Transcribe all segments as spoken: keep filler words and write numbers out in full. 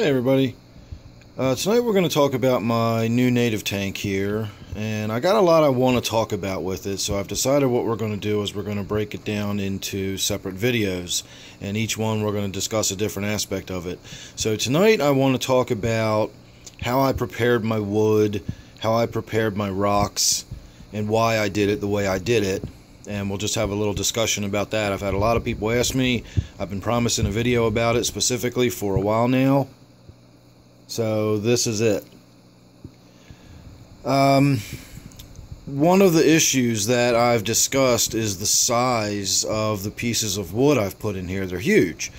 Hey everybody, uh, tonight we're going to talk about my new native tank here, and I got a lot I want to talk about with it, so I've decided what we're going to do is we're going to break it down into separate videos, and each one we're going to discuss a different aspect of it. So tonight I want to talk about how I prepared my wood, how I prepared my rocks, and why I did it the way I did it. And we'll just have a little discussion about that. I've had a lot of people ask me. I've been promising a video about it specifically for a while now. So this is it. Um, one of the issues that I've discussed is the size of the pieces of wood I've put in here. They're huge.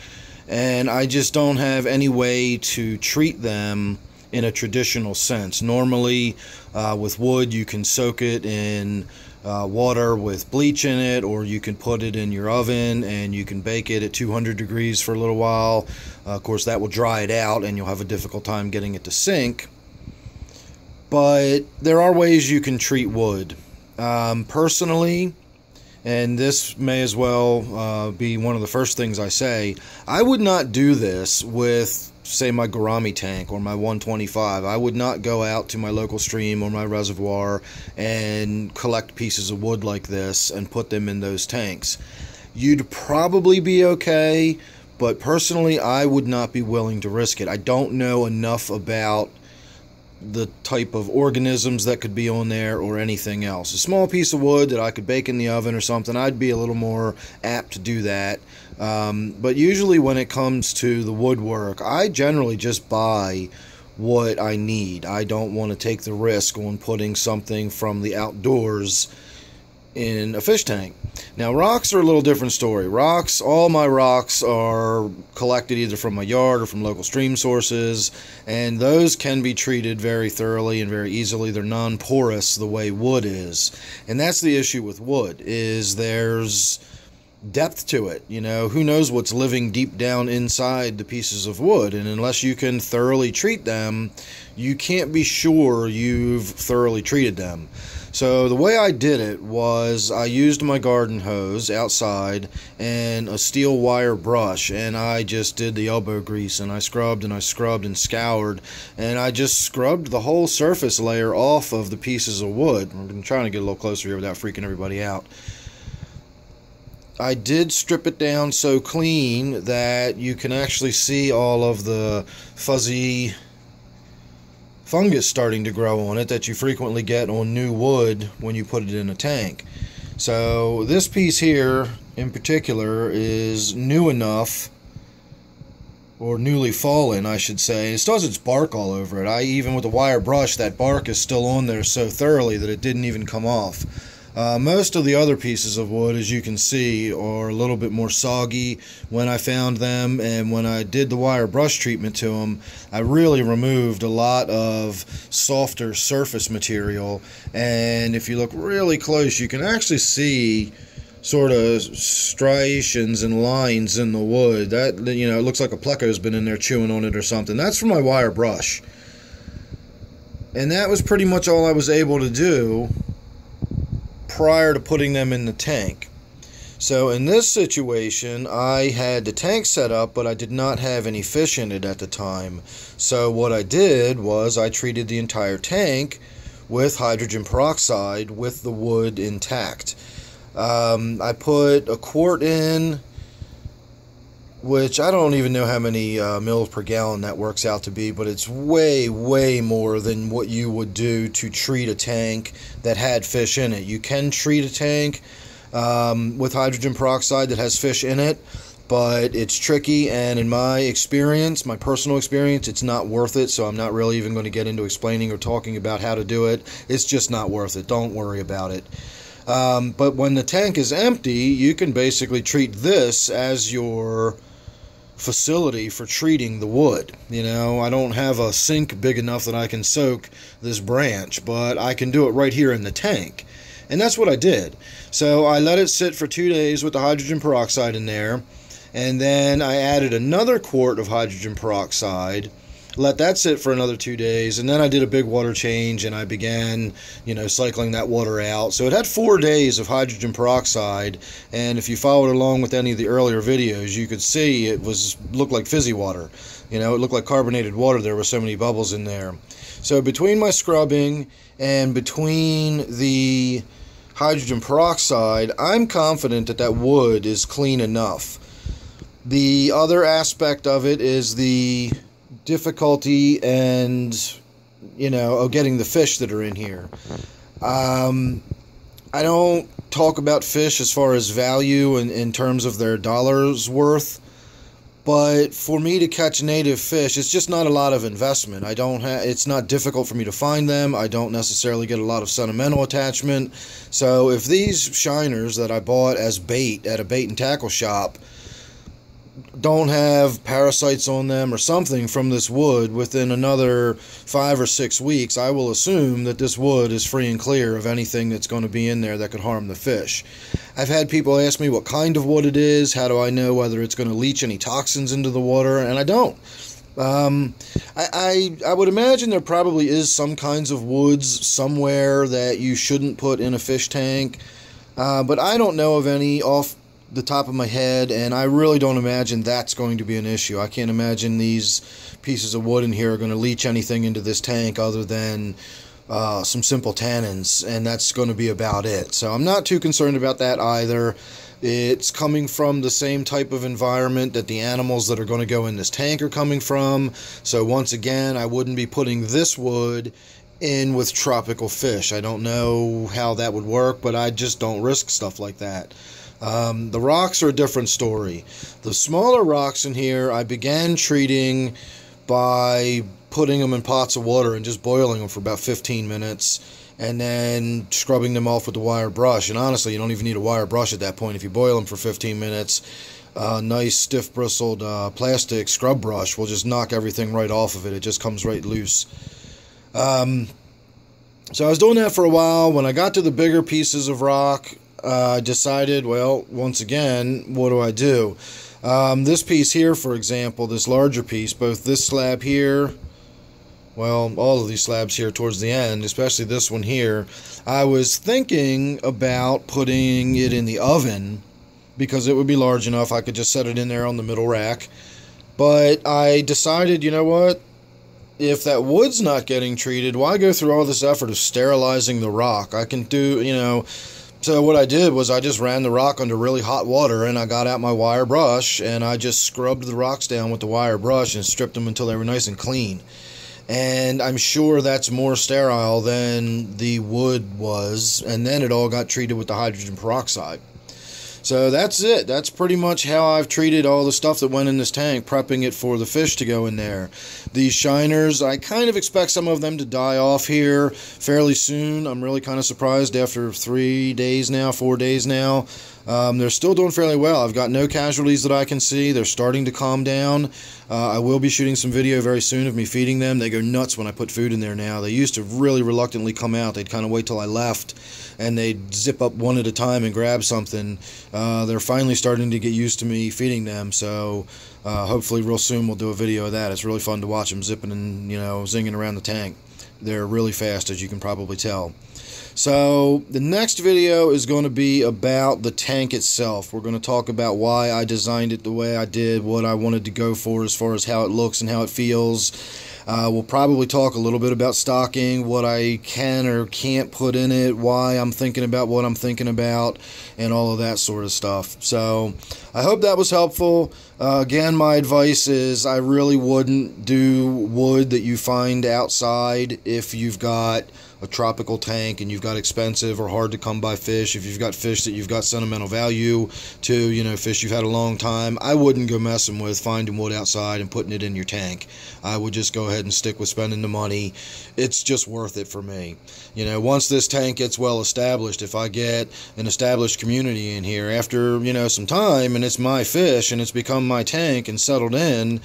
And I just don't have any way to treat them in a traditional sense. Normally, uh, with wood, you can soak it in uh, water with bleach in it, or you can put it in your oven and you can bake it at two hundred degrees for a little while. Uh, of course, that will dry it out and you'll have a difficult time getting it to sink. But there are ways you can treat wood. Um, personally, and this may as well uh, be one of the first things I say, I would not do this with, say, my gourami tank or my one twenty-five. I would not go out to my local stream or my reservoir and collect pieces of wood like this and put them in those tanks. You'd probably be okay, but personally I would not be willing to risk it. I don't know enough about the type of organisms that could be on there or anything else. A small piece of wood that I could bake in the oven or something, I'd be a little more apt to do that. Um, but usually when it comes to the woodwork, I generally just buy what I need. I don't want to take the risk on putting something from the outdoors in a fish tank. Now, rocks are a little different story. Rocks, all my rocks are collected either from my yard or from local stream sources, and those can be treated very thoroughly and very easily. They're non-porous the way wood is, and that's the issue with wood, is there's depth to it. You know, who knows what's living deep down inside the pieces of wood, and unless you can thoroughly treat them, you can't be sure you've thoroughly treated them. So the way I did it was I used my garden hose outside and a steel wire brush, and I just did the elbow grease, and I scrubbed and I scrubbed and scoured, and I just scrubbed the whole surface layer off of the pieces of wood. I'm trying to get a little closer here without freaking everybody out. I did strip it down so clean that you can actually see all of the fuzzy fungus starting to grow on it that you frequently get on new wood when you put it in a tank. So this piece here in particular is new enough, or newly fallen I should say. It still has its bark all over it. I, even with the wire brush, that bark is still on there so thoroughly that it didn't even come off. Uh, most of the other pieces of wood, as you can see, are a little bit more soggy when I found them, and when I did the wire brush treatment to them, I really removed a lot of softer surface material. And if you look really close, you can actually see sort of striations and lines in the wood. That, you know, it looks like a pleco's been in there chewing on it or something. That's from my wire brush. And that was pretty much all I was able to do prior to putting them in the tank. So in this situation, I had the tank set up, but I did not have any fish in it at the time. So what I did was I treated the entire tank with hydrogen peroxide with the wood intact. Um, I put a quart in, which I don't even know how many uh, mils per gallon that works out to be, but it's way, way more than what you would do to treat a tank that had fish in it. You can treat a tank um, with hydrogen peroxide that has fish in it, but it's tricky, and in my experience, my personal experience, it's not worth it, so I'm not really even going to get into explaining or talking about how to do it. It's just not worth it. Don't worry about it. Um, but when the tank is empty, you can basically treat this as your facility for treating the wood. You know, I don't have a sink big enough that I can soak this branch, but I can do it right here in the tank, and that's what I did. So I let it sit for two days with the hydrogen peroxide in there, and then I added another quart of hydrogen peroxide let that sit for another two days, and then I did a big water change, and I began, you know, cycling that water out. So it had four days of hydrogen peroxide, and if you followed along with any of the earlier videos, you could see it was looked like fizzy water. You know, it looked like carbonated water. There were so many bubbles in there. So between my scrubbing and between the hydrogen peroxide, I'm confident that that wood is clean enough. The other aspect of it is the difficulty and, you know, of getting the fish that are in here. Um, I don't talk about fish as far as value in, in terms of their dollars worth. But for me to catch native fish, it's just not a lot of investment. I don't have, it's not difficult for me to find them. I don't necessarily get a lot of sentimental attachment. So if these shiners that I bought as bait at a bait and tackle shop don't have parasites on them or something from this wood within another five or six weeks, I will assume that this wood is free and clear of anything that's going to be in there that could harm the fish. I've had people ask me what kind of wood it is, how do I know whether it's going to leach any toxins into the water, and I don't. Um, I, I, I would imagine there probably is some kinds of woods somewhere that you shouldn't put in a fish tank, uh, but I don't know of any off the top of my head, and I really don't imagine that's going to be an issue. I can't imagine these pieces of wood in here are going to leach anything into this tank other than uh, some simple tannins, and that's going to be about it. So I'm not too concerned about that either. It's coming from the same type of environment that the animals that are going to go in this tank are coming from. So once again, I wouldn't be putting this wood in with tropical fish. I don't know how that would work, but I just don't risk stuff like that. Um, the rocks are a different story. The smaller rocks in here, I began treating by putting them in pots of water and just boiling them for about fifteen minutes and then scrubbing them off with the wire brush. And honestly, you don't even need a wire brush at that point. If you boil them for fifteen minutes, a nice stiff bristled uh, plastic scrub brush will just knock everything right off of it. It just comes right loose. Um, so I was doing that for a while. When I got to the bigger pieces of rock, I uh, decided, well, once again, what do I do? Um, this piece here, for example, this larger piece, both this slab here, well, all of these slabs here towards the end, especially this one here, I was thinking about putting it in the oven because it would be large enough. I could just set it in there on the middle rack. But I decided, you know what? If that wood's not getting treated, why go through all this effort of sterilizing the rock? I can do, you know... So what I did was I just ran the rock under really hot water, and I got out my wire brush and I just scrubbed the rocks down with the wire brush and stripped them until they were nice and clean. And I'm sure that's more sterile than the wood was, and then it all got treated with the hydrogen peroxide. So that's it. That's pretty much how I've treated all the stuff that went in this tank, prepping it for the fish to go in there. These shiners, I kind of expect some of them to die off here fairly soon. I'm really kind of surprised after three days now, four days now. Um, they're still doing fairly well. I've got no casualties that I can see. They're starting to calm down. Uh, I will be shooting some video very soon of me feeding them. They go nuts when I put food in there now. They used to really reluctantly come out. They'd kind of wait till I left, and they'd zip up one at a time and grab something. Uh, they're finally starting to get used to me feeding them, so uh, hopefully real soon we'll do a video of that. It's really fun to watch them zipping and, you know, zinging around the tank. They're really fast, as you can probably tell. So the next video is going to be about the tank itself. We're going to talk about why I designed it the way I did, what I wanted to go for as far as how it looks and how it feels. Uh, we'll probably talk a little bit about stocking, what I can or can't put in it, why I'm thinking about what I'm thinking about, and all of that sort of stuff. So I hope that was helpful. Uh, again, my advice is I really wouldn't do wood that you find outside if you've got a tropical tank and you've got expensive or hard to come by fish. If you've got fish that you've got sentimental value to, you know, fish you've had a long time, I wouldn't go messing with finding wood outside and putting it in your tank. I would just go ahead and stick with spending the money. It's just worth it for me. You know, once this tank gets well established, if I get an established community in here after, you know, some time, and it's my fish and it's become my tank and settled in,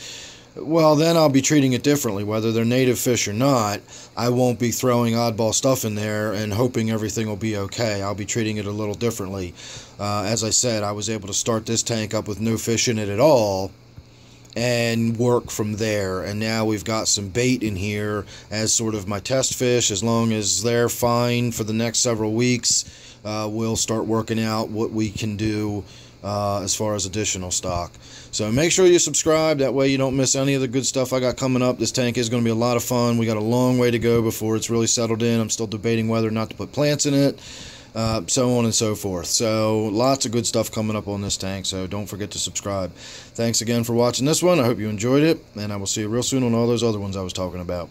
well, then I'll be treating it differently. Whether they're native fish or not, I won't be throwing oddball stuff in there and hoping everything will be okay. I'll be treating it a little differently. Uh, as I said, I was able to start this tank up with no fish in it at all, and work from there. And now we've got some bait in here as sort of my test fish. As long as they're fine for the next several weeks, uh, we'll start working out what we can do uh, as far as additional stock. So make sure you subscribe, that way you don't miss any of the good stuff I got coming up. This tank is going to be a lot of fun. We got a long way to go before it's really settled in. I'm still debating whether or not to put plants in it, Uh, so on and so forth. So lots of good stuff coming up on this tank, so don't forget to subscribe. Thanks again for watching this one. I hope you enjoyed it, and I will see you real soon on all those other ones I was talking about.